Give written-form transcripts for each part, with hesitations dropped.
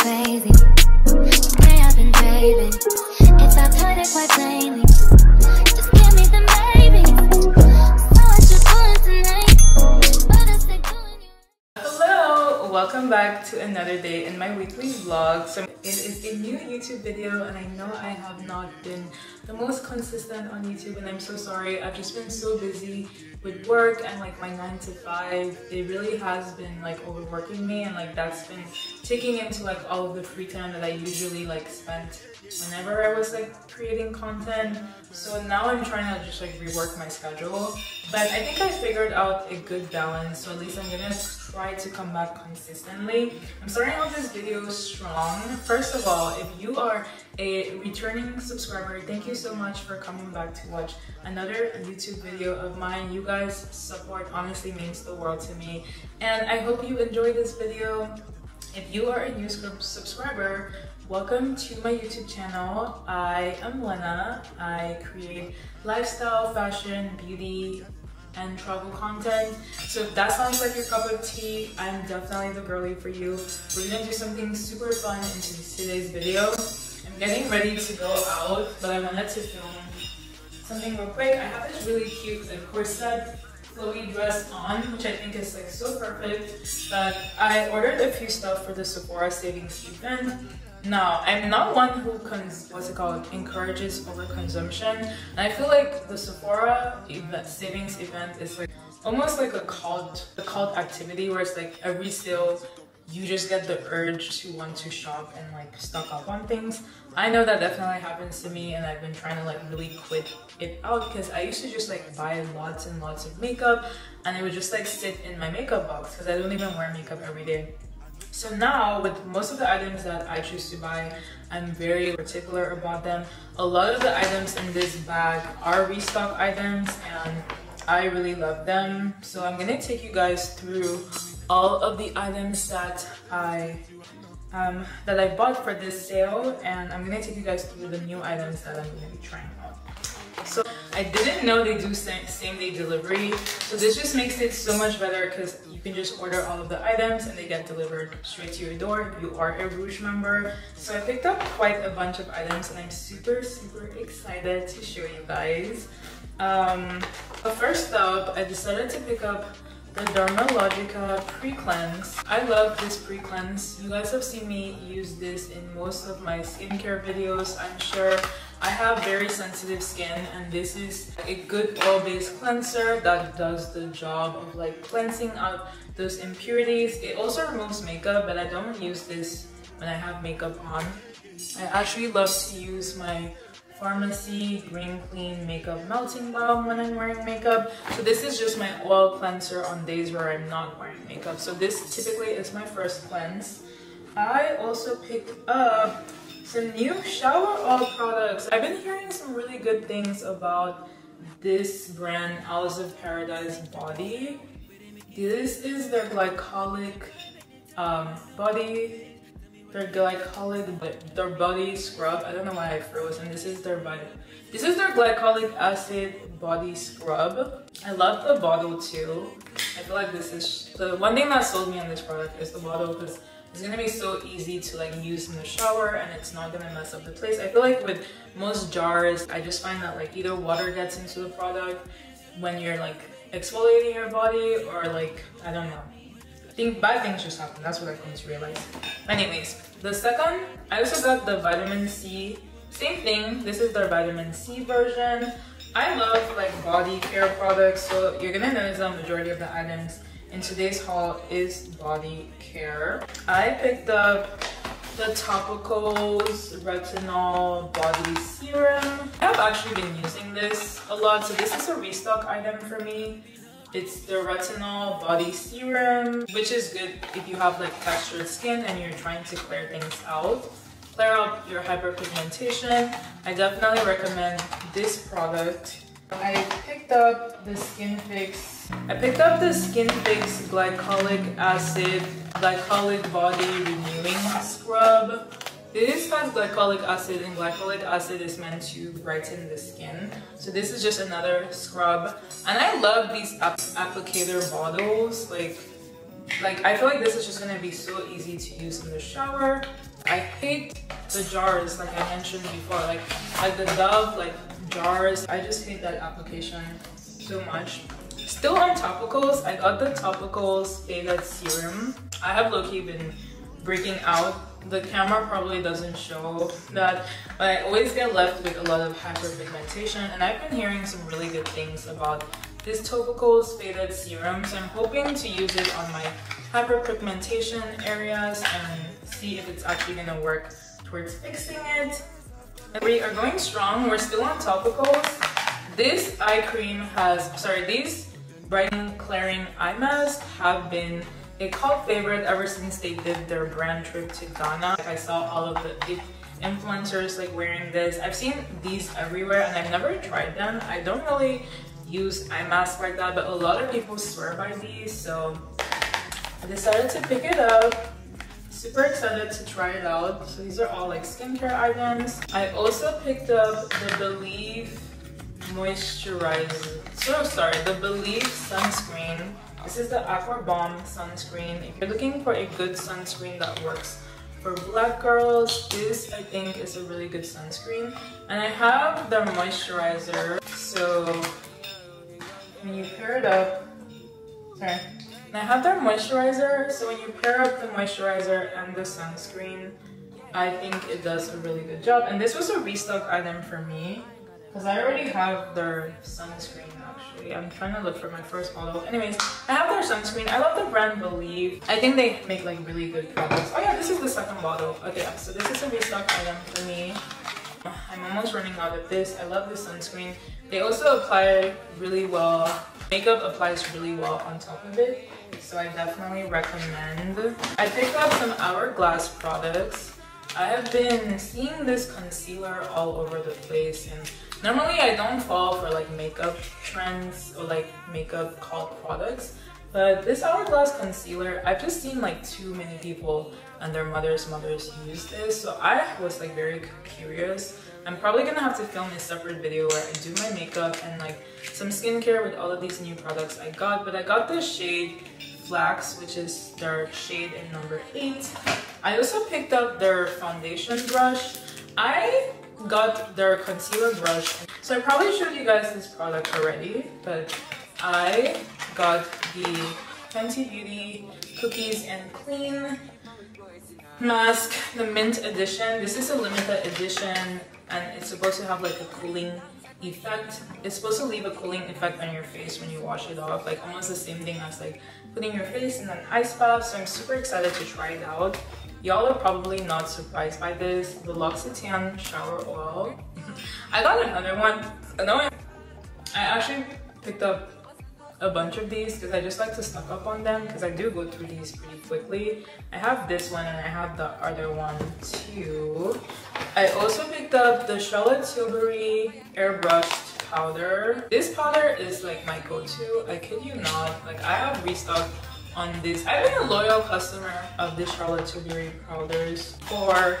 crazy. The way I've been craving. If I put it quite plainly, just give me the maybe. So what you doing tonight? But it's like doing you. Hello, welcome back to another day in my weekly vlog. So it is a new YouTube video, and I know I have not been the most consistent on YouTube, and I'm so sorry. I've just been so busy with work and like my 9-to-5, it really has been like overworking me, and like that's been taking into like all of the free time that I usually like spent whenever I was like creating content. So now I'm trying to just like rework my schedule, but I think I figured out a good balance, so at least I'm gonna try to come back consistently. I'm starting off this video strong. First of all, if you are a returning subscriber, thank you so much for coming back to watch another YouTube video of mine. You guys' support honestly means the world to me, and I hope you enjoy this video. If you are a new subscriber, welcome to my YouTube channel. I am Lena. I create lifestyle, fashion, beauty, and travel content. So if that sounds like your cup of tea, I'm definitely the girlie for you. We're gonna do something super fun in today's video. I'm getting ready to go out, but I wanted to film something real quick. I have this really cute corset flowy dress on, which I think is like so perfect, but I ordered a few stuff for the Sephora savings event. Now, I'm not one who encourages overconsumption, and I feel like the Sephora savings event is like almost like a cult activity where it's like every sale you just get the urge to want to shop and like stock up on things. I know that definitely happens to me, and I've been trying to like really quit it out, because I used to just like buy lots and lots of makeup, and it would just like sit in my makeup box because I don't even wear makeup every day. So now with most of the items that I choose to buy, I'm very particular about them. A lot of the items in this bag are restock items, and I really love them. So I'm gonna take you guys through all of the items that I bought for this sale, and I'm gonna take you guys through the new items that I'm gonna be trying out. So I didn't know they do same-day delivery, so this just makes it so much better, because you can just order all of the items and they get delivered straight to your door if you are a Rouge member. So I picked up quite a bunch of items, and I'm super excited to show you guys. But first up, I decided to pick up the Dermalogica pre-cleanse. I love this pre-cleanse. You guys have seen me use this in most of my skincare videos, I'm sure. I have very sensitive skin, and this is a good oil-based cleanser that does the job of like cleansing out those impurities. It also removes makeup, but I don't use this when I have makeup on. I actually love to use my Pharmacy Green Clean Makeup Melting Balm when I'm wearing makeup. So this is just my oil cleanser on days where I'm not wearing makeup. So this typically is my first cleanse. I also picked up some new shower oil products. I've been hearing some really good things about this brand, Alice of Paradise Body. This is their glycolic body. Their glycolic, their body scrub. I don't know why I froze. And this is their body. This is their glycolic acid body scrub. I love the bottle too. I feel like this is the one thing that sold me on this product is the bottle, because it's gonna be so easy to like use in the shower, and it's not gonna mess up the place. I feel like with most jars, I just find that like either water gets into the product when you're like exfoliating your body, or like I don't know. Bad things just happen. That's what I come to realize. Anyways, the second, I also got the vitamin C. Same thing. This is their vitamin C version. I love like body care products, so you're gonna notice that the majority of the items in today's haul is body care. I picked up the Topicals Retinol Body Serum. I've actually been using this a lot, so this is a restock item for me. It's the Retinol Body Serum, which is good if you have like textured skin and you're trying to clear things out, clear out your hyperpigmentation. I definitely recommend this product. I picked up the Skin Fix. I picked up the Skin Fix Glycolic Acid Glycolic Body Renewing Scrub. This has glycolic acid, and glycolic acid is meant to brighten the skin. So this is just another scrub, and I love these applicator bottles. Like Like, I feel like this is just gonna be so easy to use in the shower. I hate the jars, like I mentioned before, like the Dove, like jars. I just hate that application so much. Still on topicals, I got the Topicals Day Serum. I have low-key been breaking out. The camera probably doesn't show that, but I always get left with a lot of hyperpigmentation, and I've been hearing some really good things about this topical faded serum, so I'm hoping to use it on my hyperpigmentation areas and see if it's actually going to work towards fixing it. We are going strong. We're still on topicals. This eye cream has, sorry, these brightening clearing eye masks have been a cult favorite ever since they did their brand trip to Ghana. Like, I saw all of the influencers like wearing this. I've seen these everywhere and I've never tried them. I don't really use eye masks like that, but a lot of people swear by these, so I decided to pick it up. Super excited to try it out. So these are all like skincare items. I also picked up the Belif moisturizer. So sorry, the Belif sunscreen. This is the Aqua Balm sunscreen. If you're looking for a good sunscreen that works for black girls, this I think is a really good sunscreen. And I have their moisturizer. So when you pair it up, sorry. And I have their moisturizer. So when you pair up the moisturizer and the sunscreen, I think it does a really good job. And this was a restock item for me, because I already have their sunscreen actually. I'm trying to look for my first bottle. Anyways, I have their sunscreen. I love the brand Belif. I think they make like really good products. Oh yeah, this is the second bottle. Okay, so this is a restock item for me. I'm almost running out of this. I love this sunscreen. They also apply really well. Makeup applies really well on top of it. So I definitely recommend. I picked up some Hourglass products. I have been seeing this concealer all over the place, and normally I don't fall for like makeup trends or like makeup cult products, but this Hourglass concealer, I've just seen like too many people and their mothers use this, so I was like very curious. I'm probably gonna have to film a separate video where I do my makeup and like some skincare with all of these new products I got, but I got the shade Flax, which is their shade in number 8. I also picked up their foundation brush. I got their concealer brush. So I probably showed you guys this product already, but I got the Fenty Beauty Cookies and Clean mask, the mint edition. This is a limited edition and it's supposed to have like a cooling effect. It's supposed to leave a cooling effect on your face when you wash it off, like almost the same thing as like putting your face in an ice bath. So I'm super excited to try it out. Y'all are probably not surprised by this, the L'Occitane shower oil. I got another one. I actually picked up a bunch of these because I just like to stock up on them, because I do go through these pretty quickly. I have this one and I have the other one too. I also picked up the Charlotte Tilbury airbrushed powder. This powder is like my go-to. I kid you not. Like, I have restocked on this. I've been a loyal customer of the Charlotte Tilbury powders for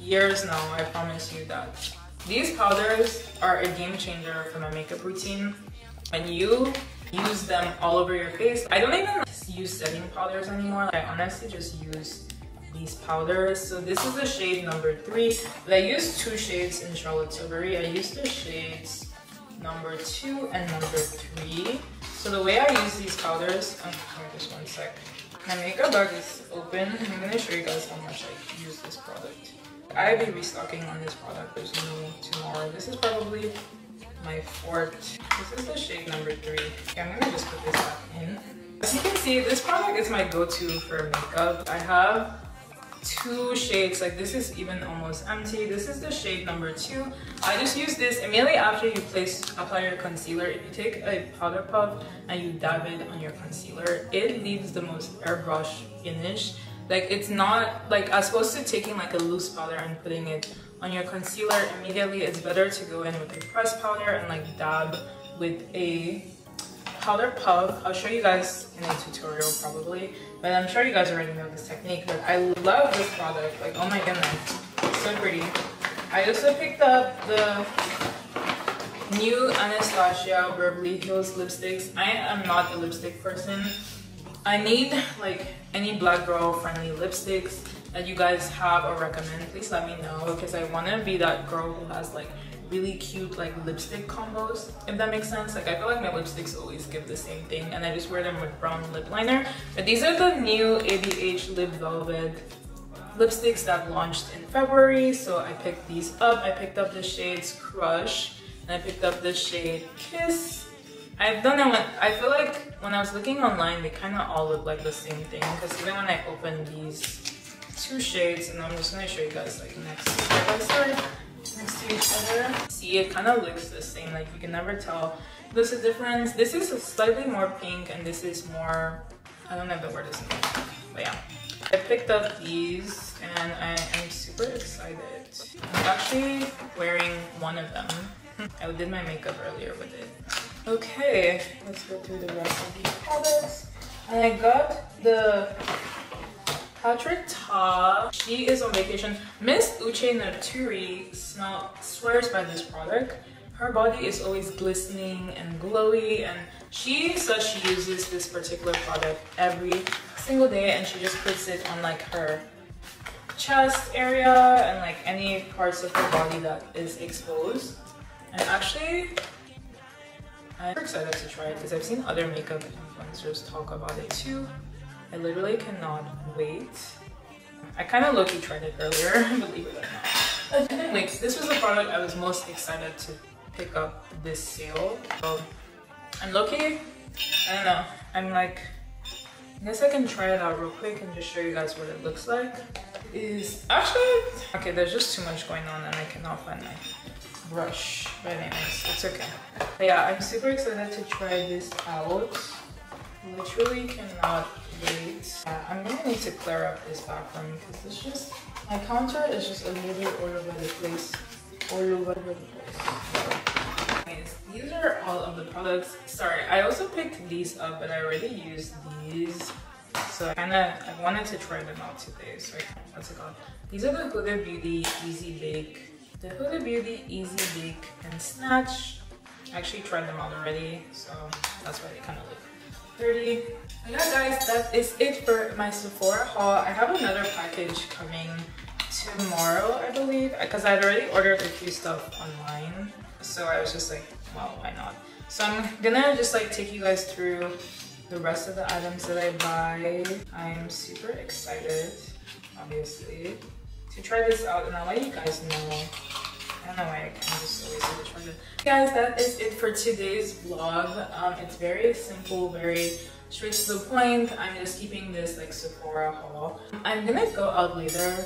years now. I promise you that. These powders are a game changer for my makeup routine. When you use them all over your face. I don't even use setting powders anymore. I honestly just use these powders. So this is the shade number 3. But I used 2 shades in Charlotte Tilbury. I used the shades number 2 and number 3. So the way I use these powders, just one sec. My makeup bag is open. I'm gonna show you guys how much I use this product. I'll be restocking on this product. There's no tomorrow. This is probably my fourth. This is the shade number 3. Okay, I'm gonna just put this back in. As you can see, this product is my go-to for makeup. I have 2 shades. Like, this is even almost empty. This is the shade number 2. I just use this immediately after you apply your concealer. If you take a powder puff and you dab it on your concealer, it leaves the most airbrush finish. Like, it's not like, as opposed to taking like a loose powder and putting it on your concealer immediately, it's better to go in with a pressed powder and like dab with a powder puff. I'll show you guys in a tutorial probably, but I'm sure you guys already know this technique. But I love this product. Like, oh my goodness, so pretty. I also picked up the new Anastasia Beverly Hills lipsticks. I am not a lipstick person. I need like any black girl friendly lipsticks that you guys have or recommend. Please let me know, because I want to be that girl who has like really cute like lipstick combos, if that makes sense. Like I feel like my lipsticks always give the same thing and I just wear them with brown lip liner. But these are the new ABH Lip Velvet lipsticks that launched in February, so I picked these up. I picked up the shades Crush and I picked up the shade Kiss. I don't know, I feel like when I was looking online they kind of all look like the same thing, because even when I open these two shades, and I'm just going to show you guys like next to each other, see, it kind of looks the same, like you can never tell there's a difference. This is a slightly more pink and this is more, I don't know if the word is pink, but yeah. I picked up these and I am super excited. I'm actually wearing one of them. I did my makeup earlier with it. Okay, let's go through the rest of these products. And I got the Patrick Ta. She is on vacation. Miss Uche Natori swears by this product. Her body is always glistening and glowy, and she says she uses this particular product every single day, and she just puts it on like her chest area and like any parts of her body that is exposed. And actually, I'm excited to try it because I've seen other makeup influencers talk about it too. I literally cannot wait. I kind of low-key tried it earlier, believe it or not. Anyways, this was the product I was most excited to pick up this sale. So I'm low-key, I don't know, I'm like, I guess I can try it out real quick and just show you guys what it looks like. Is actually, okay, there's just too much going on and I cannot find my brush. But anyways, it's okay. But yeah, I'm super excited to try this out. Literally cannot wait. I'm gonna need to clear up this bathroom because it's just, my counter is just a little bit all over the place. All over the place. Anyways, these are all of the products. Sorry, I also picked these up, but I already used these. So I wanted to try them out today. So what's it called? These are the Huda Beauty Easy Bake. The Huda Beauty Easy Bake and Snatch. I actually tried them out already, so that's why they kind of look dirty. And yeah guys, that is it for my Sephora haul. I have another package coming tomorrow, I believe, because I'd already ordered a few stuff online. So I was just like, well, why not? So I'm gonna just like take you guys through the rest of the items that I buy. I'm super excited, obviously, to try this out, and I'll let you guys know. I don't know why I'm just always going to try it. Guys, that is it for today's vlog. It's very simple, very straight to the point. I'm just keeping this like Sephora haul. I'm gonna go out later.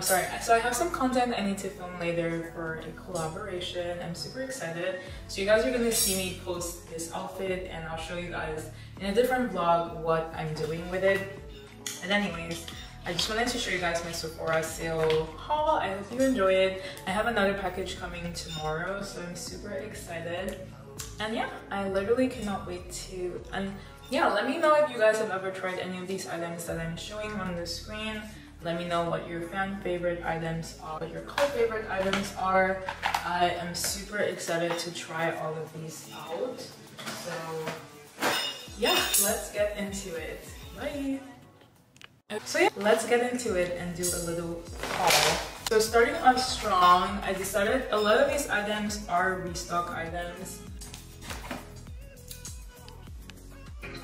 Sorry, so I have some content I need to film later for a collaboration. I'm super excited. So you guys are gonna see me post this outfit and I'll show you guys in a different vlog what I'm doing with it. But anyways, I just wanted to show you guys my Sephora sale haul. I hope you enjoy it. I have another package coming tomorrow, so I'm super excited. And yeah, I literally cannot wait to, and yeah, let me know if you guys have ever tried any of these items that I'm showing on the screen. Let me know what your fan favorite items are, what your cult favorite items are. I am super excited to try all of these out. So yeah, let's get into it. Bye! So yeah, let's get into it and do a little haul. So starting off strong, I decided a lot of these items are restock items.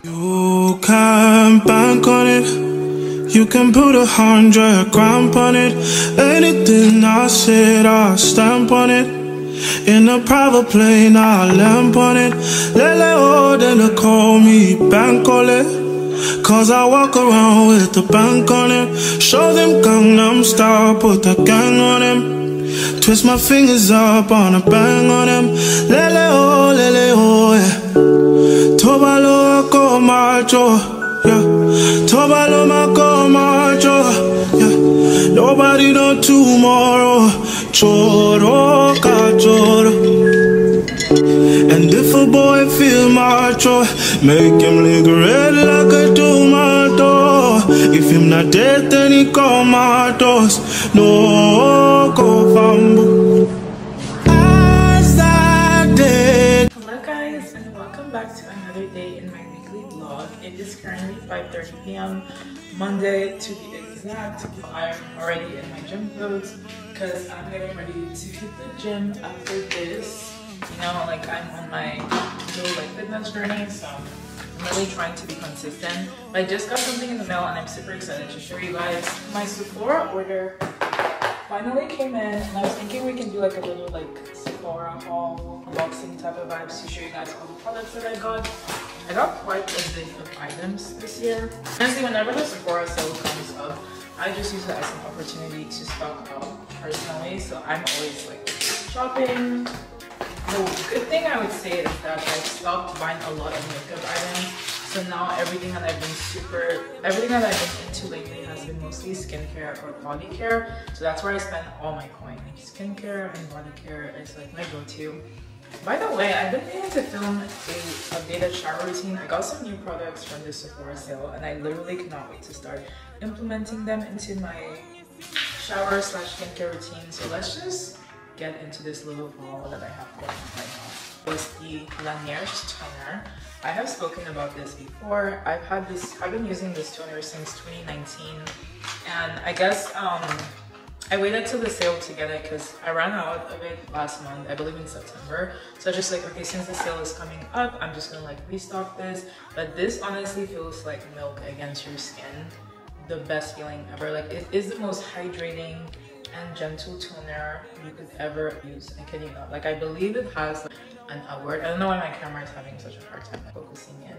You can bank on it. You can put 100 grand on it. Anything I said, I stamp on it. In a private plane, I lamp on it. Lele, oh, then they call me bank on it. Cause I walk around with the bank on him. Show them Gangnam Style, put the gang on him. Twist my fingers up on a bang on him. Lele oh, yeah. Tobalo go macho, yeah. Tobalo ma go macho, yeah. Nobody know tomorrow. Choro ka choro. And if a boy feel macho, make him look red like a tomato. If him not dead, then he call my toes. No, go fumble. As I did. Hello guys, and welcome back to another day in my weekly vlog. vlog. It is currently 5:30 p.m. Monday, to be exact. I'm already in my gym clothes because I'm getting ready to hit the gym after this. You know, like, I'm on my little like fitness journey, so I'm really trying to be consistent. But I just got something in the mail and I'm super excited to show you guys. My Sephora order finally came in, and I was thinking we can do like a little like Sephora haul, unboxing type of vibes to show you guys all the products that I got. I got quite a bit of items this year. Honestly, whenever the Sephora sale comes up, I just use it as an opportunity to stock up personally. So I'm always like shopping. The good thing I would say is that I've stopped buying a lot of makeup items, so now everything that I've been into lately has been mostly skincare or body care. So that's where I spend all my coin. Skincare and body care is like my go-to. By the way, I've been meaning to film an updated shower routine. I got some new products from the Sephora sale, and I literally cannot wait to start implementing them into my shower/skincare routine. So let's just get into this little haul that I have going right now. It was the Lanier's toner. I have spoken about this before. I've been using this toner since 2019, and I guess I waited till the sale to get it because I ran out of it last month, I believe in September. So I just like, okay, since the sale is coming up, I'm just gonna like restock this. But this honestly feels like milk against your skin. The best feeling ever. Like, it is the most hydrating and gentle toner you could ever use. I kid you not. Like, I believe it has like an award. I don't know why my camera is having such a hard time focusing in.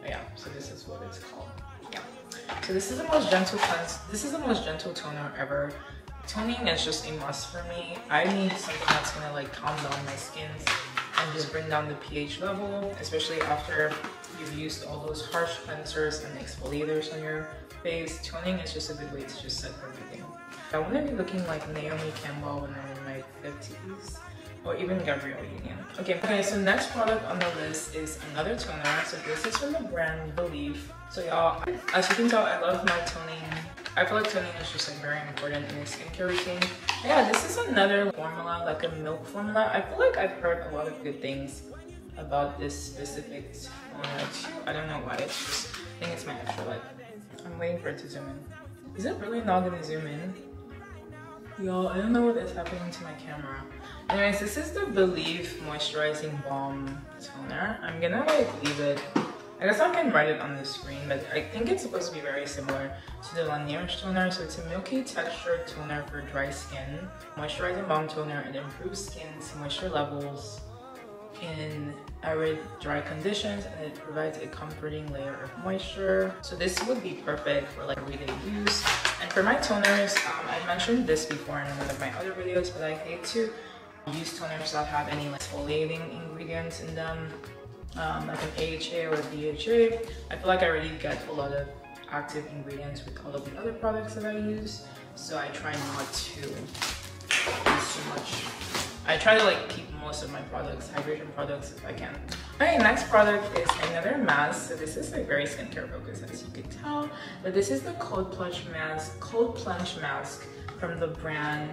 But yeah, so this is what it's called. Yeah. So this is the most gentle cleanse. This is the most gentle toner ever. Toning is just a must for me. I need something that's gonna like calm down my skin and just bring down the pH level, especially after you've used all those harsh cleansers and exfoliators on your face. Toning is just a good way to just set everything. I want to be looking like Naomi Campbell when I'm in my 50s, or even Gabrielle Union. Okay, so next product on the list is another toner. So this is from the brand Belif. So y'all, as you can tell, I love my toning. I feel like toning is just like very important in a skincare routine. Yeah, this is another formula, like a milk formula. I feel like I've heard a lot of good things about this specific formula too. I don't know why, it's just, I think it's my extra light. I'm waiting for it to zoom in. Is it really not gonna zoom in? Y'all, I don't know what is happening to my camera. Anyways, this is the Belif Moisturizing Balm Toner. I'm gonna like leave it. I guess I can write it on the screen, but I think it's supposed to be very similar to the Lanier's toner. So it's a milky textured toner for dry skin. Moisturizing balm toner, it improves skin's moisture levels in arid, dry conditions, and it provides a comforting layer of moisture. So this would be perfect for like everyday use. And for my toners, I mentioned this before in one of my other videos, but I hate to use toners that have any like exfoliating ingredients in them. Like an AHA or a DHA. I feel like I already get a lot of active ingredients with all of the other products that I use, so I try not to use too much. I try to like keep most of my products, hydration products, if I can. Alright, next product is another mask. So this is like very skincare focused, as you can tell, but this is the cold plunge mask from the brand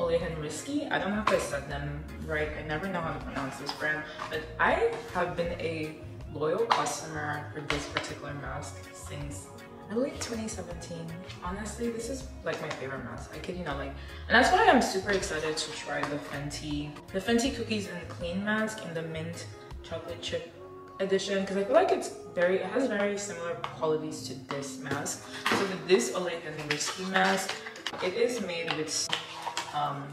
Ole Henriksel. I don't know if I said them right. I never know how to pronounce this brand, but I have been a loyal customer for this particular mask since I believe 2017. Honestly, this is like my favorite mask. I kid you not, like, and that's why I'm super excited to try the Fenty Cookies and Clean mask in the mint chocolate chip edition, because I feel like it has very similar qualities to this mask. So with this Ole Henriksel mask, it is made with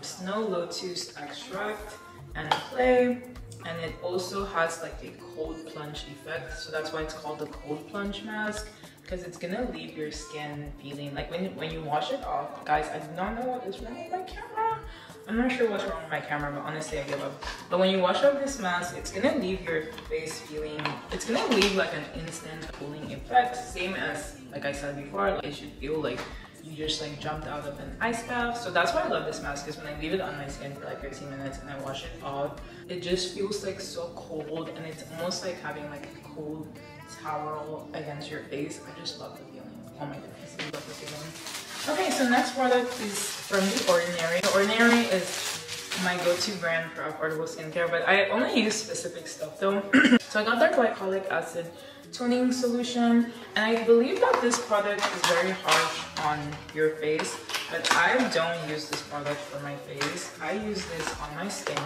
snow lotus extract and clay, and it also has like a cold plunge effect. So that's why it's called the cold plunge mask, because it's gonna leave your skin feeling like when you wash it off. Guys, I do not know what is wrong with my camera. I'm not sure what's wrong with my camera, but honestly I give up. But when you wash off this mask, it's gonna leave your face feeling, it's gonna leave like an instant cooling effect, same as like I said before, like, it should feel like you just like jumped out of an ice bath. So that's why I love this mask, is when I leave it on my skin for like 15 minutes and I wash it off, it just feels like so cold, and it's almost like having like a cold towel against your face. I just love the feeling. Oh my goodness, I love the feeling. Okay, so next product is from The Ordinary. The Ordinary is my go-to brand for affordable skincare, but I only use specific stuff though. So I got their glycolic acid toning solution, and I believe that this product is very harsh on your face, but I don't use this product for my face. I use this on my skin.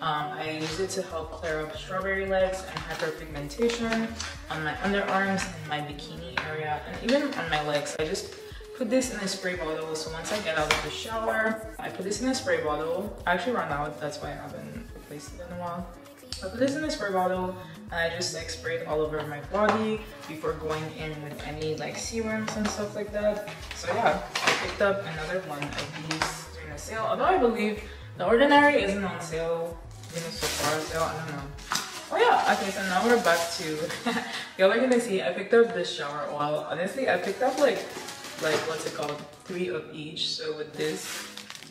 I use it to help clear up strawberry legs and hyperpigmentation on my underarms and my bikini area, and even on my legs. I just put this in a spray bottle, so once I get out of the shower, I put this in a spray bottle. I actually ran out, that's why I haven't replaced it in a while. I put this in a spray bottle and I just like spray it all over my body before going in with any like serums and stuff like that. So yeah, I picked up another one of these during a sale, although I believe The Ordinary isn't on sale, even Sephora sale, I don't know. Oh yeah, okay, so now we're back to, y'all are gonna see, I picked up this shower oil. Honestly, I picked up like what's it called, 3 of each. So with this,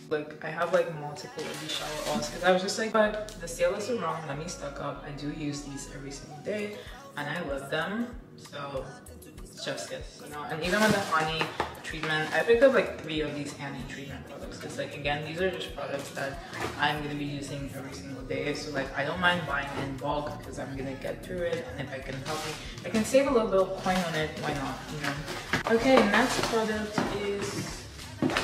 like I have like multiple of these shower oils because I was just like, but the sale is around, let me stock up. I do use these every single day and I love them, so chef's kiss, you know. And even with the honey treatment, I picked up like 3 of these honey treatment products because like, again, these are just products that I'm going to be using every single day, so like I don't mind buying in bulk because I'm going to get through it, and if I can help me, I can save a little bit of coin on it, why not, you know. Okay, next product is,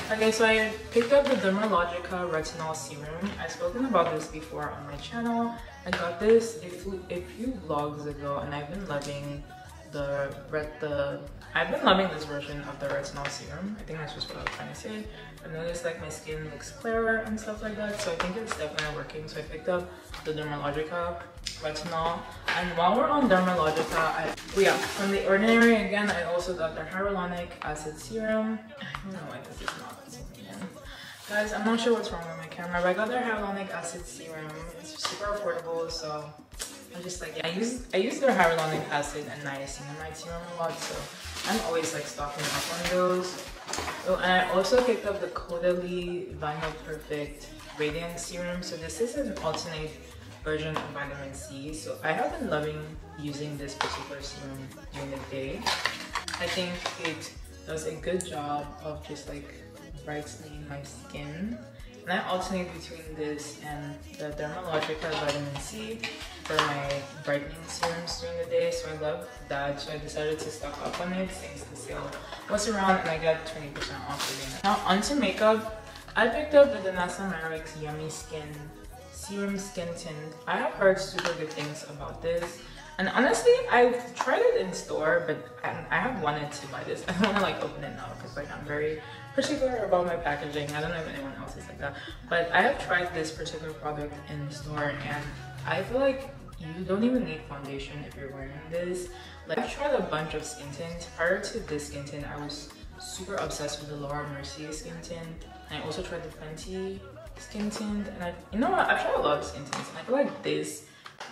okay, so I picked up the Dermalogica Retinol Serum. I've spoken about this before on my channel. I got this a few vlogs ago and I've been loving this version of the retinol serum. I think that's just what I was trying to say. I've noticed like my skin looks clearer and stuff like that, so I think it's definitely working. So I picked up the Dermalogica retinol, and while we're on Dermalogica, from The Ordinary again, I also got their hyaluronic acid serum. I don't know why this is not the same again. Guys, I'm not sure what's wrong with my camera, but I got their hyaluronic acid serum. It's super affordable, so I'm just like, yeah, I use their hyaluronic acid and niacin in my serum a lot, so I'm always like stocking up on those. Oh, and I also picked up the Caudalie Vitamin Perfect Radiant Serum. So this is an alternate version of vitamin C. So I have been loving using this particular serum during the day. I think it does a good job of just like brightening my skin. And I alternate between this and the Dermalogica Vitamin C for my brightening serums during the day, so I love that. So I decided to stock up on it since the sale was around and I got 20% off again. Now onto makeup. I picked up the Vanessa Myricks Yummy Skin Serum Skin Tint. I have heard super good things about this, and honestly, I've tried it in store, but I have wanted to buy this. I don't want to like open it now because like I'm very particular about my packaging. I don't know if anyone else is like that, but I have tried this particular product in store and I feel like you don't even need foundation if you're wearing this. Like, I've tried a bunch of skin tints. Prior to this skin tint, I was super obsessed with the Laura Mercier skin tint. And I also tried the Fenty skin tint. And you know what? I've tried a lot of skin tints. And I feel like this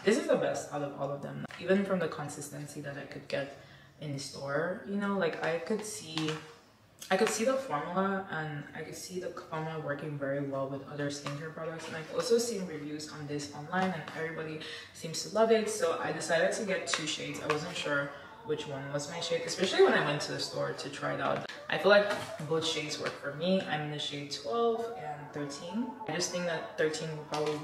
is the best out of all of them. Even from the consistency that I could get in store, you know, like I could see the formula and I could see the formula working very well with other skincare products, and I've also seen reviews on this online and everybody seems to love it, so I decided to get 2 shades. I wasn't sure which one was my shade, especially when I went to the store to try it out. I feel like both shades work for me. I'm in the shade 12 and 13. I just think that 13 will probably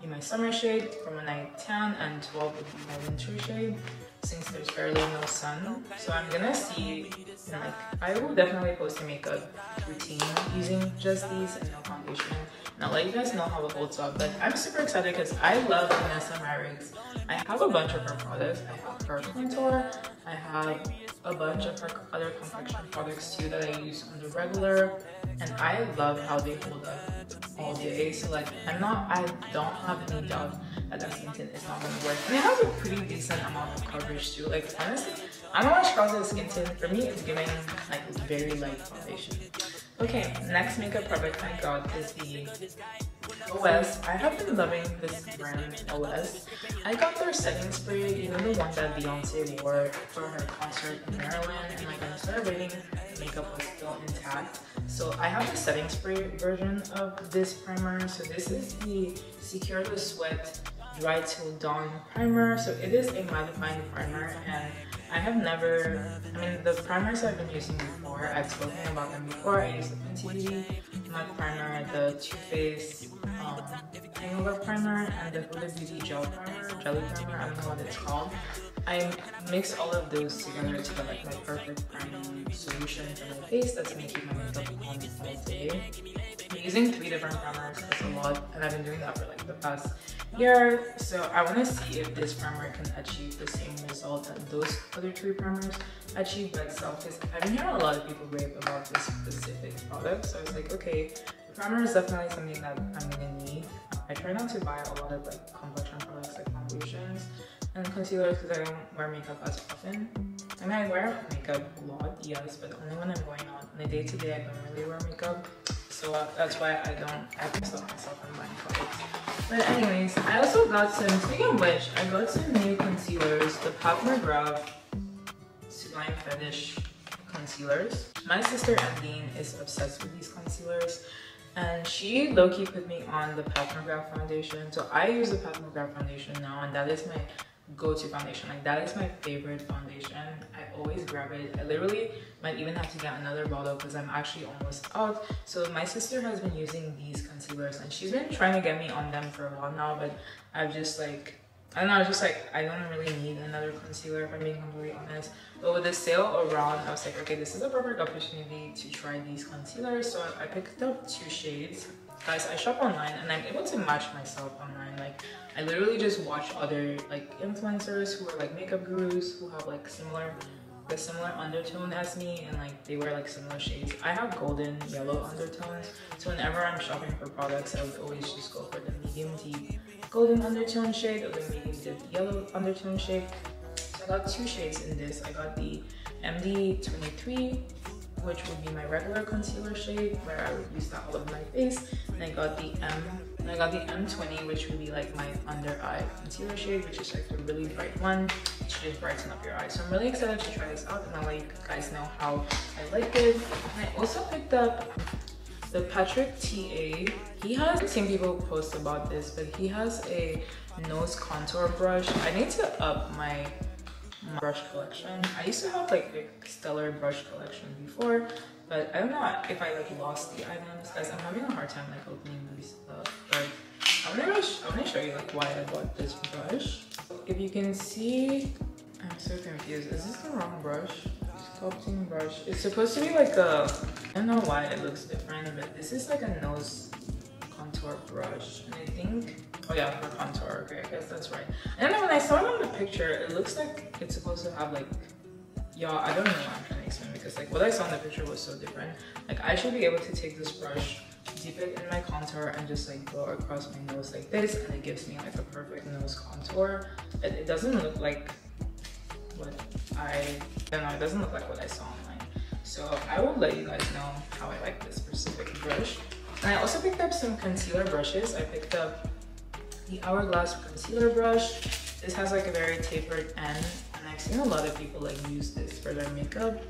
be my summer shade from a night tan, and 12 would be my winter shade, since there's barely no sun. So I'm gonna see, and like, I will definitely post a makeup routine using just these and no foundation, and I'll let you guys know how it holds up. But I'm super excited because I love Vanessa Myricks. I have a bunch of her products. I have her contour, I have a bunch of her other complexion products too that I use on the regular, and I love how they hold up all day. So like, I don't have any doubt that skin tint is not gonna work, and it has a pretty decent amount of coverage too. Like, honestly, I don't want to cross the skin tint. For me, it's giving like very light foundation. Okay, next makeup product I got is the OS. I have been loving this brand OS. I got their setting spray, you know, the one that Beyonce wore for her concert in Maryland, and like I started waiting, makeup was still intact. So I have the setting spray version of this primer. So this is the Secure the Sweat Dry Till Dawn Primer. So it is a mattifying primer, and I have never, the primers I've been using before, I've spoken about them before. I used the Fenty Beauty Matte Primer, the Too Faced Hangover Primer, and the Huda Beauty Jelly Primer, I don't know what it's called. I mix all of those together to get like my perfect priming solution for my face that's going to keep my makeup on all day. I'm using 3 different primers, that's a lot, and I've been doing that for like the past year. So I want to see if this primer can achieve the same result that those other 3 primers achieve by itself, because I've been hearing a lot of people rave about this specific product. So I was like, okay, the primer is definitely something that I'm going to need. I try not to buy a lot of like complexion products like foundations and concealers because I don't wear makeup as often. I mean, I wear makeup a lot, yes, but only when I'm going out. On a day-to-day, I don't really wear makeup, so that's why I can stop myself from buying products. But anyways, I also got some, speaking of which, I got some new concealers, the Pat McGrath Sublime Fetish concealers. My sister Emeline is obsessed with these concealers, and she low-key put me on the Pat McGrath foundation. So I use the Pat McGrath foundation now, and that is my go-to foundation. Like, that is my favorite foundation. I always grab it. I literally might even have to get another bottle because I'm actually almost out. So my sister has been using these concealers, and she's been trying to get me on them for a while now, but I've just like, I don't know, I just like, I don't really need another concealer if I'm being completely honest. But with the sale around, I was like, okay, this is a perfect opportunity to try these concealers. So I picked up 2 shades. Guys, I shop online and I'm able to match myself online. Like, I literally just watch other like influencers who are like makeup gurus who have like a similar undertone as me, and like they wear like similar shades. I have golden yellow undertones, so whenever I'm shopping for products, I would always just go for the medium deep golden undertone shade or the medium deep yellow undertone shade. So I got 2 shades in this. I got the MD23, which would be my regular concealer shade, where I would use that all over my face. And I got the M20, which would be like my under eye concealer shade, which is like the really bright one. It should just brighten up your eyes. So I'm really excited to try this out, and I'll let you guys know how I like it. And I also picked up the Patrick Ta. He has seen people post about this, but he has a nose contour brush. I need to up my brush collection. I used to have like a stellar brush collection before, but I don't know if I like lost the items. Guys, I'm having a hard time like opening these up, but I'm gonna show you like why I bought this brush. If you can see, I'm so confused. Is this the wrong brush? Sculpting brush. It's supposed to be like a, I don't know why it looks different, but this is like a nose contour brush, and I think, oh yeah, for contour, okay, I guess that's right. And then when I saw it on the picture, it looks like it's supposed to have like, y'all, I don't know what I'm trying to explain, because like what I saw in the picture was so different. Like, I should be able to take this brush, dip it in my contour, and just like go across my nose like this, and it gives me like a perfect nose contour. It doesn't look like what I don't know, it doesn't look like what I saw online. So I will let you guys know how I like this specific brush. And I also picked up some concealer brushes. I picked up the Hourglass concealer brush. This has like a very tapered end, and I've seen a lot of people like use this for their makeup.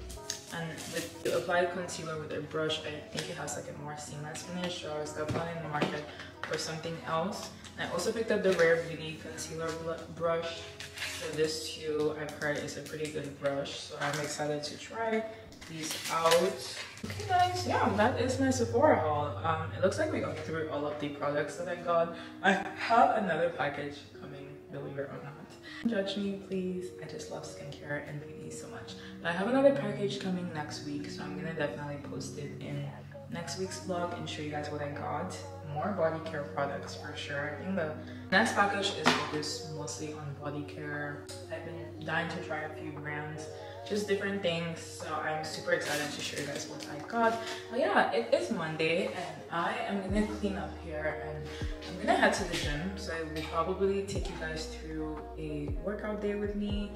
And with the applied concealer with a brush, I think it has like a more seamless finish. So I was definitely in the market for something else. And I also picked up the Rare Beauty concealer brush. So this too, I've heard is a pretty good brush. So I'm excited to try these out. Okay guys, yeah, that is my Sephora haul. It looks like we got through all of the products that I got. I have another package coming, believe it or not. Judge me please, I just love skincare and beauty so much. But I have another package coming next week, so I'm gonna definitely post it in next week's vlog and show you guys what I got. More body care products for sure. I think the next package is focused mostly on body care. I've been dying to try a few brands, just different things, so I'm super excited to show you guys what I got. But yeah, it is Monday and I am gonna clean up here and I'm gonna head to the gym, so I will probably take you guys through a workout day with me.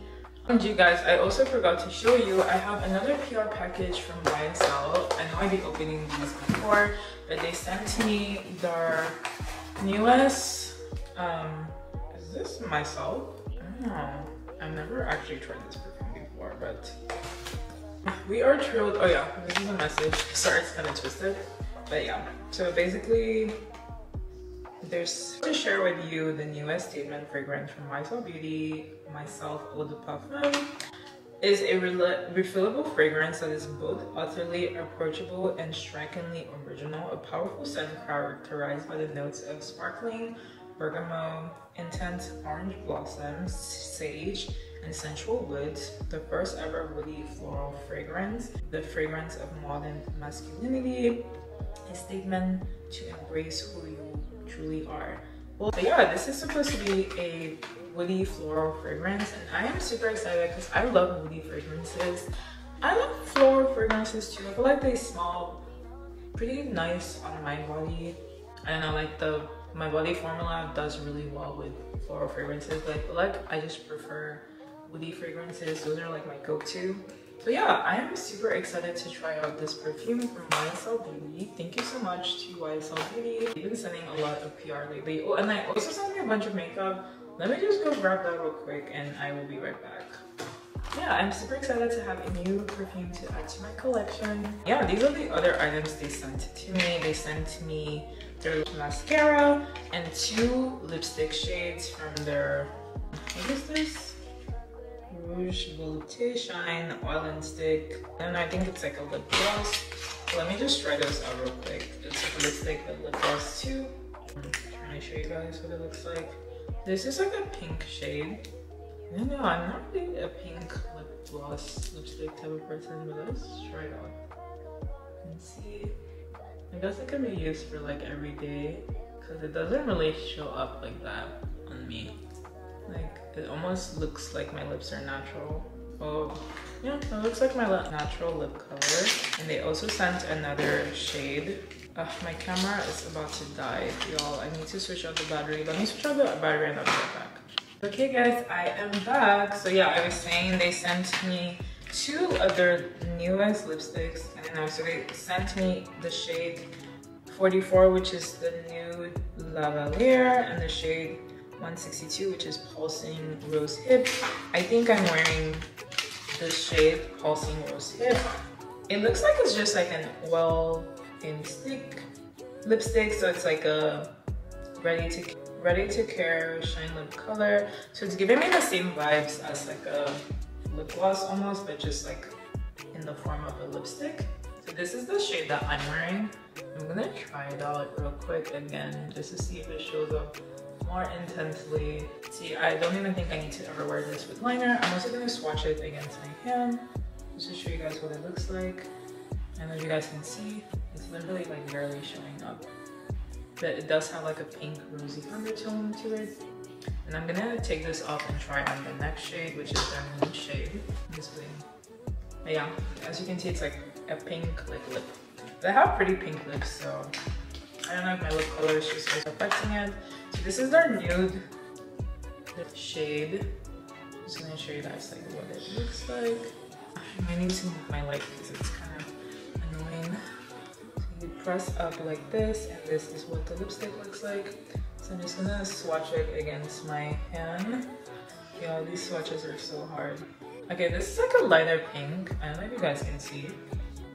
And you guys, I also forgot to show you, I have another PR package from YSL. I know I've been opening these before, but they sent me their newest, is this Myself? I don't know, I've never actually tried this before. But we are thrilled. Oh yeah, this is a message. Sorry, it's kind of twisted, but yeah. So basically, there's to share with you the newest statement fragrance from Myself Beauty, Myself Eau de Parfum, is a refillable fragrance that is both utterly approachable and strikingly original, a powerful scent characterized by the notes of sparkling bergamot, intense orange blossoms, sage, and sensual woods, the first ever woody floral fragrance, the fragrance of modern masculinity, a statement to embrace who you truly are. Well, yeah, this is supposed to be a woody floral fragrance, and I am super excited because I love woody fragrances. I love floral fragrances too. I feel like they smell pretty nice on my body. I don't know, like my body formula does really well with floral fragrances, but I feel like I just prefer woody fragrances. Those are like my go-to. So yeah, I am super excited to try out this perfume from YSL Beauty. Thank you so much to YSL Beauty. They've been sending a lot of PR lately. Oh, and I also sent me a bunch of makeup. Let me just go grab that real quick and I will be right back. Yeah, I'm super excited to have a new perfume to add to my collection. Yeah, these are the other items they sent to me. They sent me their mascara and two lipstick shades from their, what is this? Rouge Volupté Shine Oil and Stick, and I think it's like a lip gloss. Let me just try those out real quick. It's a lipstick but lip gloss too. I'm trying to show you guys what it looks like. This is like a pink shade. No, I'm not really a pink lip gloss lipstick type of person, but let's try it out and see. I guess it can be used for like every day because it doesn't really show up like that on me. Like, it almost looks like my lips are natural. Oh, yeah, it looks like my natural lip color. And they also sent another shade. Ugh, my camera is about to die, y'all. I need to switch out the battery. Let me switch out the battery and I'll be right back. Okay, guys, I am back. So yeah, I was saying they sent me two of their newest lipsticks. I don't know, so they sent me the shade 44, which is the nude Lavalier, and the shade 162, which is Pulsing Rose Hip. I think I'm wearing the shade Pulsing Rose Hip. It looks like it's just like an oil and stick lipstick, so it's like a ready to care shine lip color. So it's giving me the same vibes as like a lip gloss almost, but just like in the form of a lipstick. So this is the shade that I'm wearing. I'm gonna try it out real quick again just to see if it shows up more intensely. See, I don't even think I need to ever wear this with liner. I'm also gonna swatch it against my hand just to show you guys what it looks like. And as you guys can see, it's literally like barely showing up. But it does have like a pink rosy undertone to it. And I'm gonna take this off and try on the next shade, which is their nude shade. This thing. But yeah, as you can see, it's like a pink like lip. They have pretty pink lips, so I don't know if my lip color is just affecting it. So this is their nude shade. I'm just gonna show you guys like what it looks like. I need to move my light because it's kind of annoying. So you press up like this, and this is what the lipstick looks like. So I'm just gonna swatch it against my hand. Yeah, these swatches are so hard. Okay, this is like a lighter pink. I don't know if you guys can see.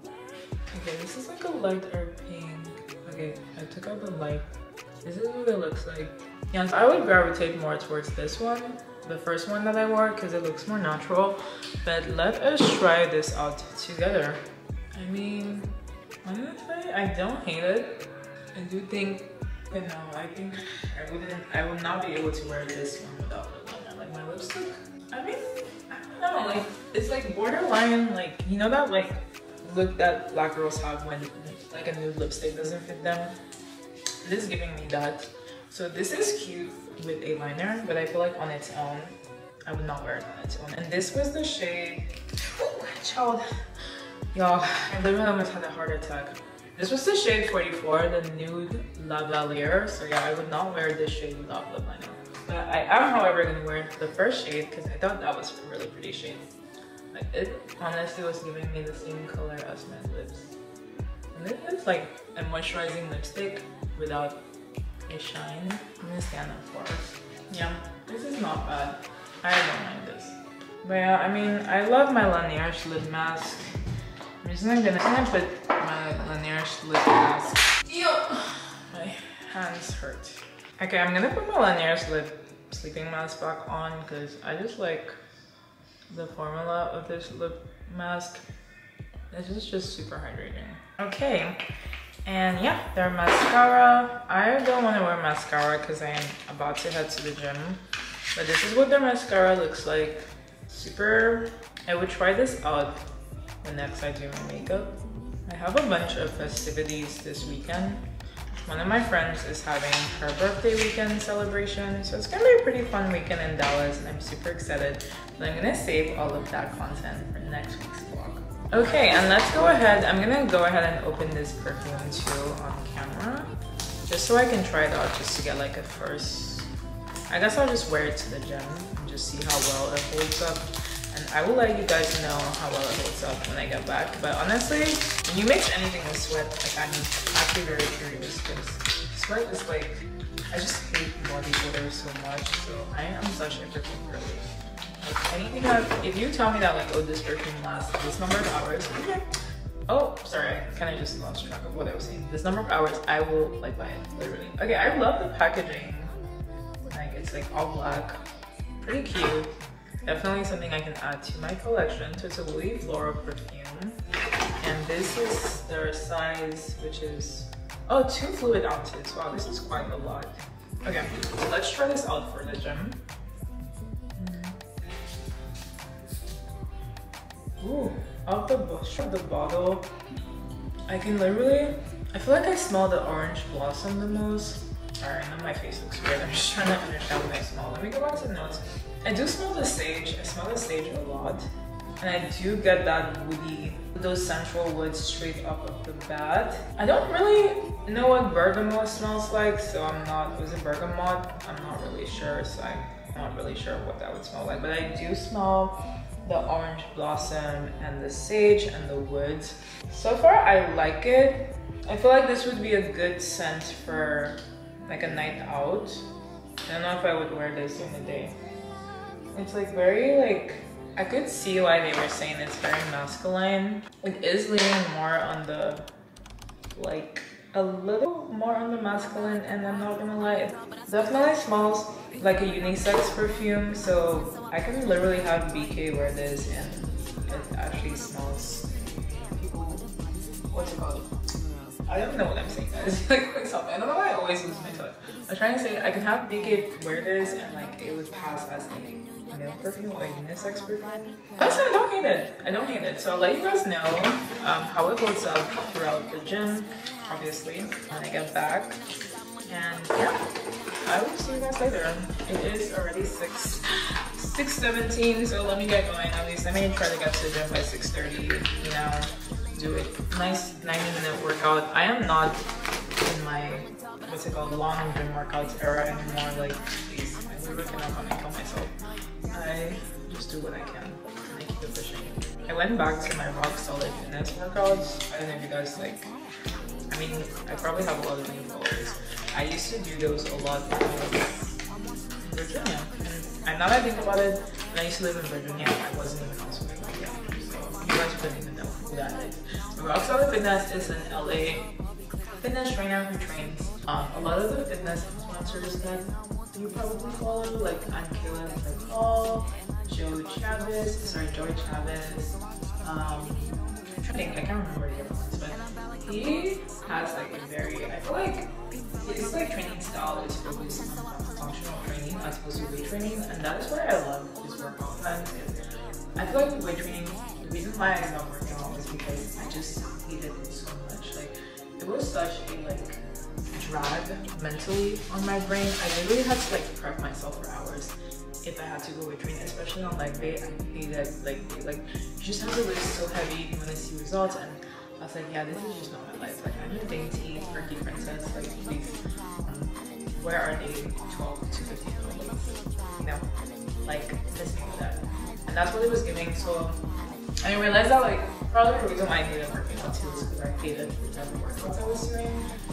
Okay, this is like a lighter pink. Okay, I took out the light. This is what it looks like. Yeah, so I would gravitate more towards this one, the first one that I wore, because it looks more natural. But let us try this out together. I mean, honestly, I don't hate it. I do think, you know, I think I would not be able to wear this one without it. Like my lipstick. I mean, I don't know. Like, it's like borderline. Like, you know that like look that black girls have when like a nude lipstick doesn't fit them. This is giving me that. So this is cute with a liner, but I feel like on its own, I would not wear it on its own. And this was the shade, oh child, y'all, I literally almost had a heart attack. This was the shade 44, the nude Lavalier. So yeah, I would not wear this shade without lip liner. But I am, however, gonna wear the first shade because I thought that was a really pretty shade. Like, it honestly was giving me the same color as my lips. And this is like a moisturizing lipstick without a shine. I'm gonna stand up for it. Yeah, this is not bad. I don't mind this. But yeah, I mean, I love my Laneige lip mask. I'm just gonna put my Laneige lip mask. Ew! My hands hurt. Okay, I'm gonna put my Laneige lip sleeping mask back on because I just like the formula of this lip mask. This is just super hydrating. Okay, and yeah, their mascara. I don't want to wear mascara because I am about to head to the gym, but this is what their mascara looks like. Super. I would try this out the next I do my makeup. I have a bunch of festivities this weekend. One of my friends is having her birthday weekend celebration, so it's gonna be a pretty fun weekend in Dallas, and I'm super excited. But I'm gonna save all of that content for next week's vlog. Okay, and let's go ahead. I'm gonna go ahead and open this perfume too on camera, just so I can try it out, just to get like a first. I guess I'll just wear it to the gym and just see how well it holds up. And I will let you guys know how well it holds up when I get back. But honestly, when you mix anything with sweat, like I'm actually very curious because sweat is like, I just hate body odor so much. So I am such a perfume girly. Like anything that, if you tell me that like, oh, this perfume lasts this number of hours, okay. Oh, sorry, I kind of just lost track of what I was saying. This number of hours, I will like buy it, literally. Okay, I love the packaging. Like it's like all black, pretty cute. Definitely something I can add to my collection. So it's a woolly floral perfume. And this is their size, which is, oh, 2 fluid ounces. Wow, this is quite a lot. Okay, so let's try this out for the gym. Ooh, out the bush of the bottle, I can literally, I feel like I smell the orange blossom the most. All right, now my face looks weird. I'm just trying to understand what I smell. Let me go back to the notes. I do smell the sage. I smell the sage a lot. And I do get that woody, those central woods straight up of the bat. I don't really know what bergamot smells like, so I'm not, was it bergamot? I'm not really sure, so I'm not really sure what that would smell like. But I do smell the orange blossom and the sage and the woods. So far, I like it. I feel like this would be a good scent for like a night out. I don't know if I would wear this during the day. It's like very like, I could see why they were saying it's very masculine. It is leaning more on the, like a little more on the masculine, and I'm not gonna lie, it definitely smells like a unisex perfume. So I can literally have BK wear this and it actually smells, what's it called? I don't know what I'm saying, guys. Like, stop me. I don't know why I always lose my touch. I'm trying to say I can have BK wear this and like it would pass as a male perfume or a unisex perfume. That's it, I don't hate it. I don't hate it. So I'll let you guys know how it holds up throughout the gym, obviously, when I get back. And yeah, I will see you guys later. It is already 6:17, so let me get going at least. I may try to get to the gym by 6:30, you know, do a nice 90-minute workout. I am not in my, what's it called, long gym workouts era anymore. Like, please, I literally cannot gonna kill myself. I just do what I can and I keep it pushing. I went back to my rock solid fitness workouts. I don't know if you guys like, I mean, I probably have a lot of new followers. I used to do those a lot when I was in Virginia. And now that I think about it, when I used to live in Virginia, I wasn't even also in Virginia. So you guys couldn't even know who that is. So Rock Solid Fitness is an LA fitness trainer who trains a lot of the fitness sponsors that you probably follow, like I'm Kayla Nicole, Joey Travis. I can't remember the other ones, but he has like a very, I feel like his like training style is focused on functional training as opposed to weight training, and that is why I love his workout plans. I feel like weight training, the reason why I love working out is because I just hated it so much. Like it was such a like drag mentally on my brain. I literally had to like prep myself for hours if I had to go weight training, especially on leg day. I hated leg day. Like you just have to lift so heavy if you want to see results, and I was like, yeah, this is just not my life. Like I'm a dainty, perky princess. Like please, where are they 12 to 15 pounds? You know, like this thing with that. And that's what it was giving. So I realized that like probably the reason why I hated working out too is because I hated the type of workouts I was doing,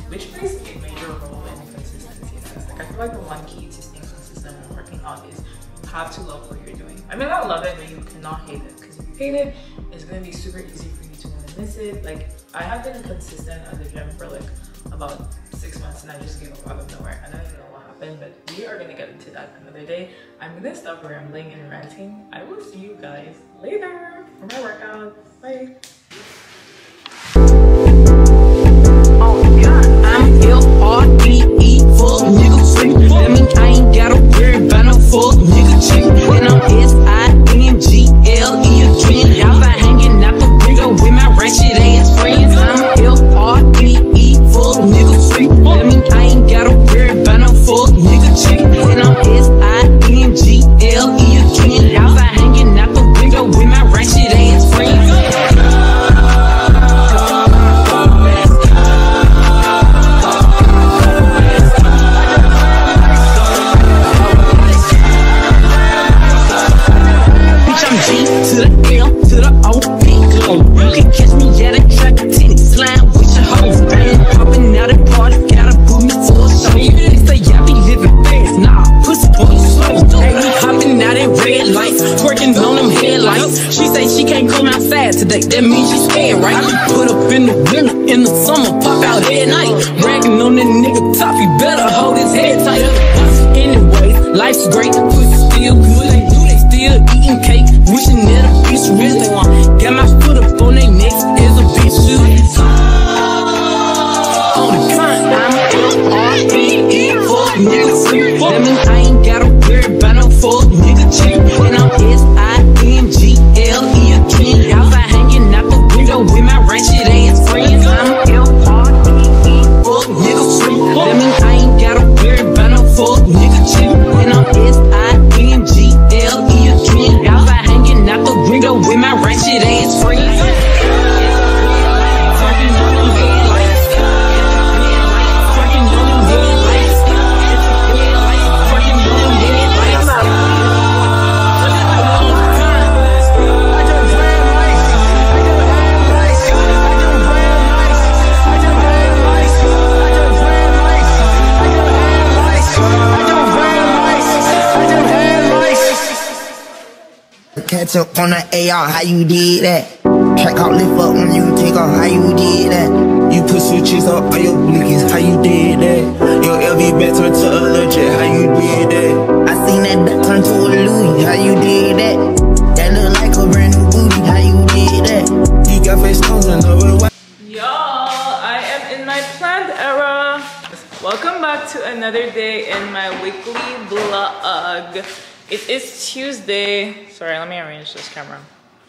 which plays a major role in consistency. Like I feel like the one key to staying consistent when working out is you have to love what you're doing. I mean, I love it, but you cannot hate it, because if you hate it, it's gonna be super easy for you to want to miss it. Like I have been consistent at the gym for like about 6 months, and I just gave up out of nowhere. I don't even know what happened. happen, but we are gonna get into that another day. I'm gonna stop rambling and ranting. I will see you guys later for my workouts. Bye. Oh God, I'm ill, all evil nigga. Lemon, I ain't gotta worry about no full nigga cheat. And I'm SINGLE trend. Y'all been hanging out the window with my wretched ass friends. I'm ill, all evil nigga freak. Lemon, I ain't gotta worry about no full nigga cheat. And I'm SINGLE trend. Y'all been hanging out the window with my wretched ass friends. That means she's scared, right? Put up in the winter, in the summer, pop out at night. Ragging on that nigga top, he better hold his head tight. Anyways, life's great, pussy still good. They still eating cake, wishing that a bitch really want. Got my foot up on they necks, is a bitch shoot. On the con, I'm L-R-B-E for nigga sleep. That means I ain't gotta worry about no fuck nigga cheap. And I'm SINGLE trend. Y'all been hanging out the window with my wretched ass friends. I'm L-R-E-E, fuck nigga free. That means I ain't gotta worry about no fuck nigga cheap. And I'm SINGLE trend. Y'all been hanging out the window with my wretched ass friends. Catch up on the AR, how you did that? Track out, lift up when you take off, how you did that? You put switches up on your blinkies, how you did that? Your LV back turned to a legend, how you did that? I seen that duck turn to a Louis, how you did that? That look like a brand new booty, how you did that? You got face stones and over the white. Y'all, I am in my planned era. Welcome back to another day in my weekly vlog. It is Tuesday. Sorry, let me arrange this camera.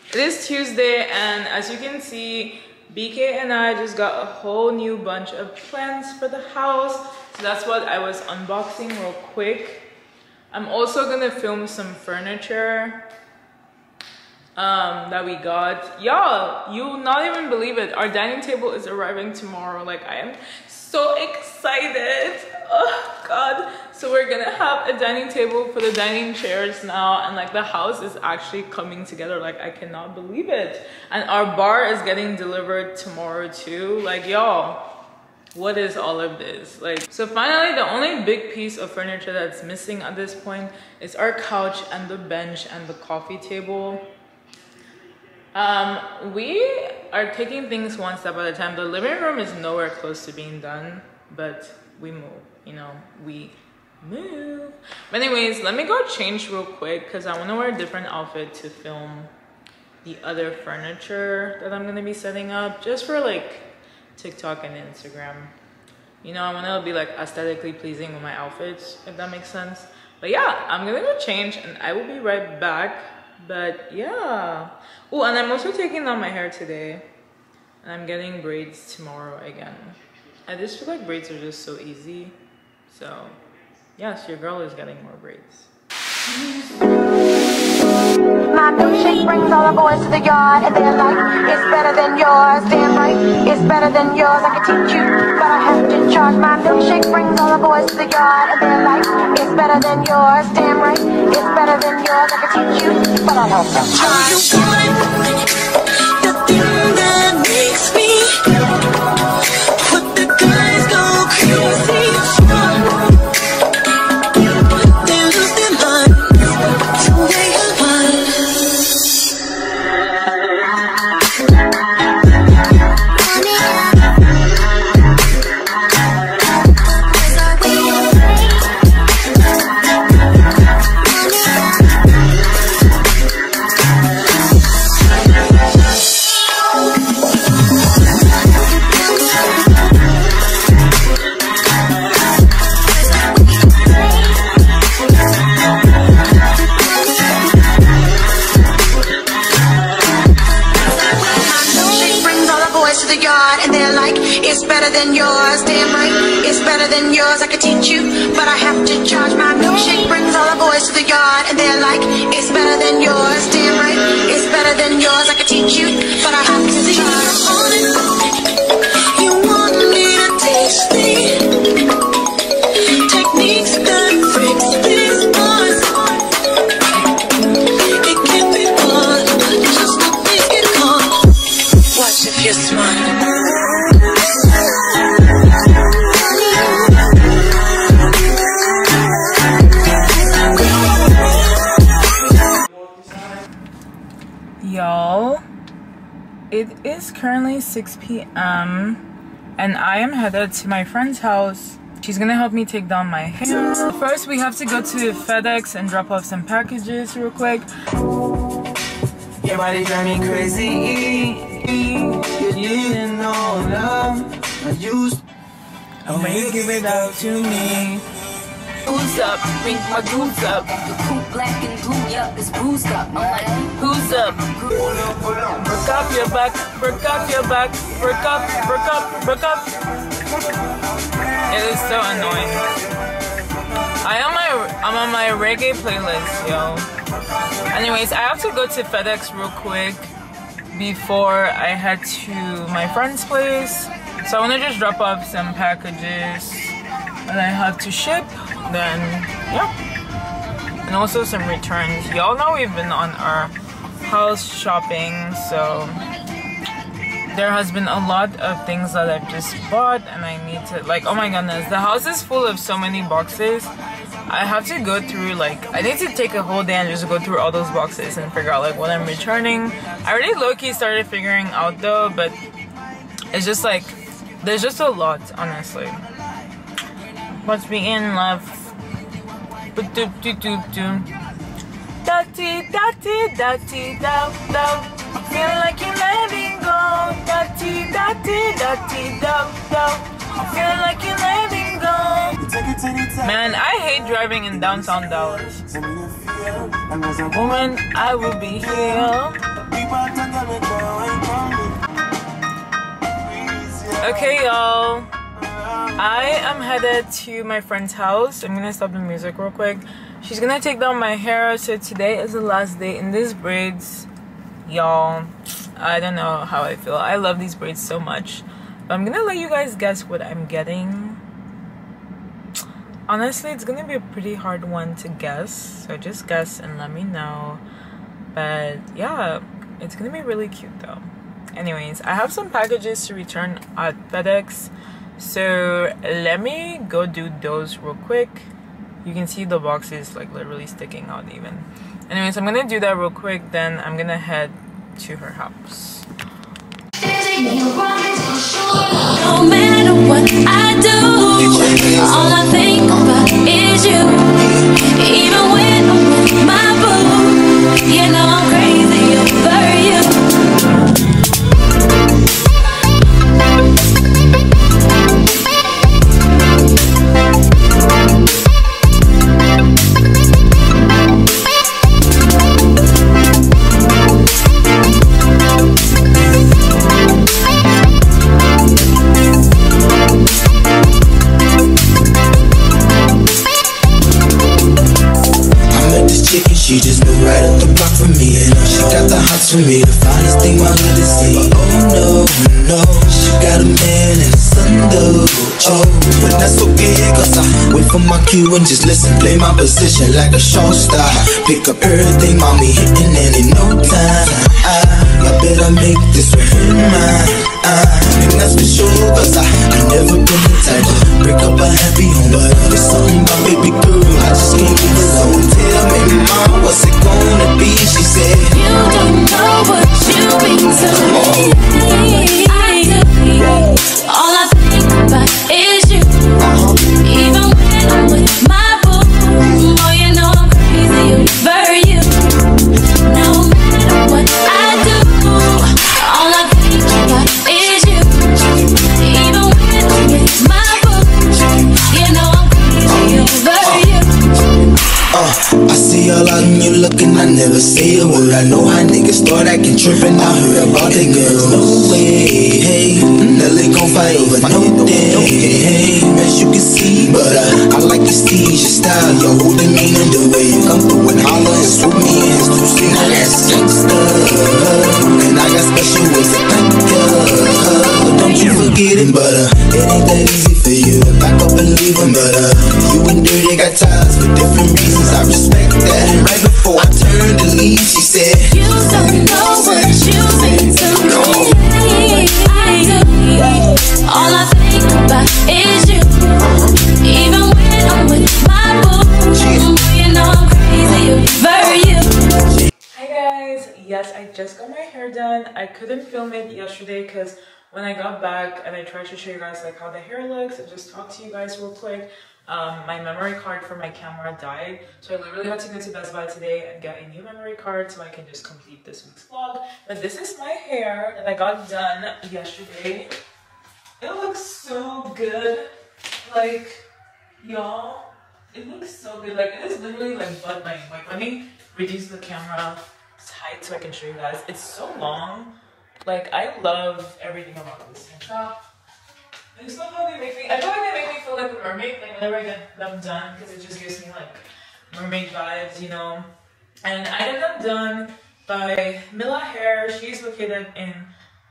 It is Tuesday, and as you can see, BK and I just got a whole new bunch of plants for the house. So that's what I was unboxing real quick. I'm also gonna film some furniture that we got. Y'all, you'll not even believe it. Our dining table is arriving tomorrow. Like, I am so excited. Oh God. So we're gonna have a dining table for the dining chairs now, and like the house is actually coming together. Like, I cannot believe it. And our bar is getting delivered tomorrow too. Like, y'all, what is all of this? Like, so finally the only big piece of furniture that's missing at this point is our couch and the bench and the coffee table. We are taking things one step at a time. The living room is nowhere close to being done, but we move, you know, we move. But anyways, let me go change real quick because I want to wear a different outfit to film the other furniture that I'm going to be setting up, just for like TikTok and Instagram. You know, I want to be like aesthetically pleasing with my outfits, if that makes sense. But yeah, I'm going to go change and I will be right back. But yeah. Oh, and I'm also taking down my hair today. And I'm getting braids tomorrow again. I just feel like braids are just so easy. So, yes, your girl is getting more braids. My new shape brings all the boys to the yard, and they're like, it's better than yours. Damn right, it's better than yours. I can teach you, but I have to charge. My new shape brings all the boys to the yard, and they're like, it's better than yours. Damn right, it's better than yours. I can teach you, but I have to charge. You want the thing that makes me. than yours, damn right, it's better than yours. I could teach you, but I have to charge. My milkshake brings all the boys to the yard, and they're like, it's better than yours, damn right, it's better than yours. I could teach you, but I have to charge. You want me to taste the techniques that freaks these boys. If you're smart. Y'all, it is currently 6 p.m. and I am headed to my friend's house. She's gonna help me take down my hair. First, we have to go to FedEx and drop off some packages real quick. Your body drive me crazy. Oh, you give it up to me. Who's up? Bring my dudes up. The cool black and blue up is bruised up. I'm like, who's up? Break up your back, break up your back, break up, break up, break up. It is so annoying. I'm on my reggae playlist, yo. Anyways, I have to go to FedEx real quick before I head to my friend's place. So I want to just drop off some packages that I have to ship, then yeah, and also some returns. Y'all know we've been on our house shopping, so there has been a lot of things that I've just bought, and I need to, like, oh my goodness, the house is full of so many boxes. I have to go through, like, I need to take a whole day and just go through all those boxes and figure out, like, what I'm returning. I already low-key started figuring out, though, but it's just, like, there's just a lot, honestly. What's being left? Feeling like you're letting go. Feeling like you're letting go. Man, I hate driving in downtown Dallas. Woman, I will be here. Okay, y'all. I am headed to my friend's house. I'm gonna stop the music real quick. She's gonna take down my hair. So today is the last day in these braids, y'all. I don't know how I feel. I love these braids so much. But I'm gonna let you guys guess what I'm getting. Honestly, it's gonna be a pretty hard one to guess, so just guess and let me know. But yeah, it's gonna be really cute though. Anyways, I have some packages to return at FedEx, so let me go do those real quick. You can see the boxes, like, literally sticking out even. Anyways, I'm gonna do that real quick, then I'm gonna head to her house. No matter what I do, all I think about is you. Even when I'm with my boo, you know I'm crazy over you. She just moved right up the block from me, and she got the hots for me, the finest thing I wanted to see. Oh no, no, she got a man and a son though. Oh, but that's okay, cause I wait for my cue and just listen. Play my position like a show star. Pick up everything, mommy hitting, and in no time I bet I make this with mine. And that's for sure, cause I never been the type to break up a happy home. But there's something about baby girl I just can't get alone. Tell me, mom, what's it gonna be? She said, you don't know what you mean to me. All I think about is you. Even when I'm with my boo, boy, you know I'm crazy for you. No matter what I do, all I think about is you. Even when I'm all out and you looking, I never say a word. I know how niggas start acting trippin'. I heard about the girls. No way, hey, Nelly gon' fight over no day, hey. As you can see, but I like your style, your style. You're holding me in the way you come through and holler and swoop me in. You see now that's gangsta, and I got special ways to thank you. Don't you forget it, but it ain't that easy for you to back up and leave them, but you and Dirty got ties for different reasons. I respect that. And right before I turned to leave, she said, you don't know what you mean to me. I do. All I think about is you. Even when I'm with my boo, you know I'm crazy over you. Hi guys. Yes, I just got my hair done. I couldn't film it yesterday because when I got back and I tried to show you guys like how the hair looks and just talk to you guys real quick, my memory card for my camera died, so I literally had to go to Best Buy today and get a new memory card so I can just complete this week's vlog. But this is my hair that I got done yesterday. It looks so good, like y'all, it looks so good. Like it is literally like butt length. Like let me reduce the camera's height so I can show you guys. It's so long. Like, I love everything about this top. I just love how they make me, I feel like they make me feel like a mermaid, like whenever I get them done, because it just gives me like mermaid vibes, you know. And I got them done by Mila Hair. She's located in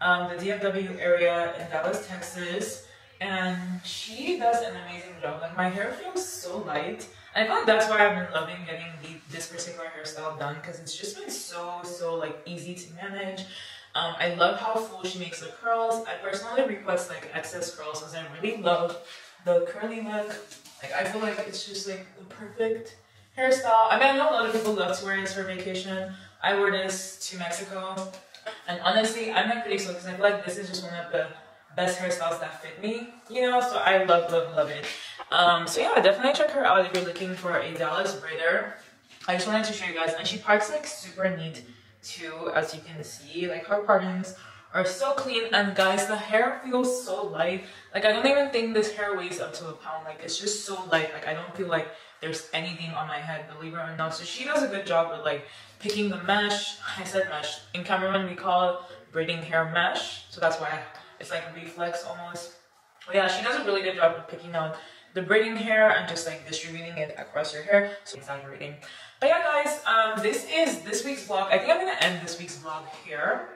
the DFW area in Dallas, Texas, and she does an amazing job. Like, my hair feels so light. I feel like that's why I've been loving getting this particular hairstyle done, because it's just been so like easy to manage. I love how full she makes the curls. I personally request like excess curls because I really love the curly look. Like I feel like it's just like the perfect hairstyle. I mean, I know a lot of people love to wear this for vacation. I wore this to Mexico, and honestly, I'm not pretty sure because I feel like this is just one of the best hairstyles that fit me, you know. So I love it. So yeah, definitely check her out if you're looking for a Dallas braider. I just wanted to show you guys, and she parks like super neat too, as you can see. Like her partings are so clean, and guys, the hair feels so light. Like I don't even think this hair weighs up to a pound. Like it's just so light. Like I don't feel like there's anything on my head, believe it or not. So she does a good job with like picking the mesh. I said mesh in Cameroon, we call it braiding hair mesh, so that's why it's like reflex almost. But yeah, she does a really good job of picking out the braiding hair and just like distributing it across your hair. So exaggerating. But yeah guys, this is this week's vlog. I think I'm gonna end this week's vlog here.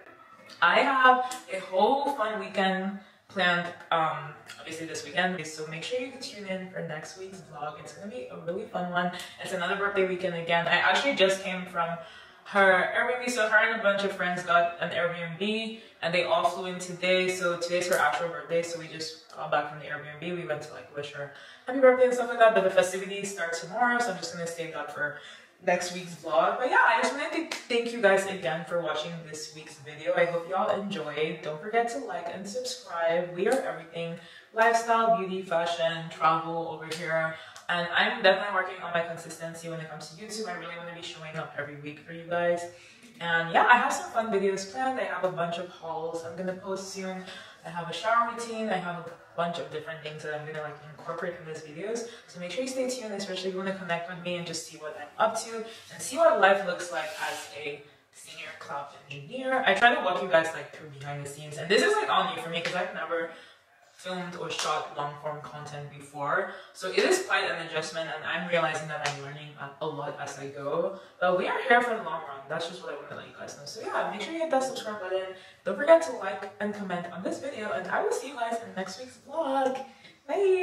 I have a whole fun weekend planned, obviously this weekend, so make sure you tune in for next week's vlog. It's gonna be a really fun one. It's another birthday weekend again. I actually just came from her Airbnb, so her and a bunch of friends got an Airbnb and they all flew in today, so today's her actual birthday, so we just got back from the Airbnb. We went to like wish her happy birthday and stuff like that, but the festivities start tomorrow, so I'm just gonna save that for next week's vlog. But yeah, I just wanted to thank you guys again for watching this week's video. I hope y'all enjoyed. Don't forget to like and subscribe. We are everything lifestyle, beauty, fashion, travel over here, and I'm definitely working on my consistency when it comes to YouTube. I really want to be showing up every week for you guys. And yeah, I have some fun videos planned. I have a bunch of hauls I'm gonna post soon. I have a shower routine. I have a bunch of different things that I'm gonna like incorporate in these videos. So make sure you stay tuned, especially if you want to connect with me and just see what I'm up to and see what life looks like as a senior cloud engineer. I try to walk you guys like through behind the scenes, and this is like all new for me because I've never filmed or shot long form content before. So it is quite an adjustment, and I'm realizing that I'm learning a lot as I go. But we are here for the long run. That's just what I want to let you guys know. So yeah, make sure you hit that subscribe button. Don't forget to like and comment on this video, and I will see you guys in next week's vlog. Bye!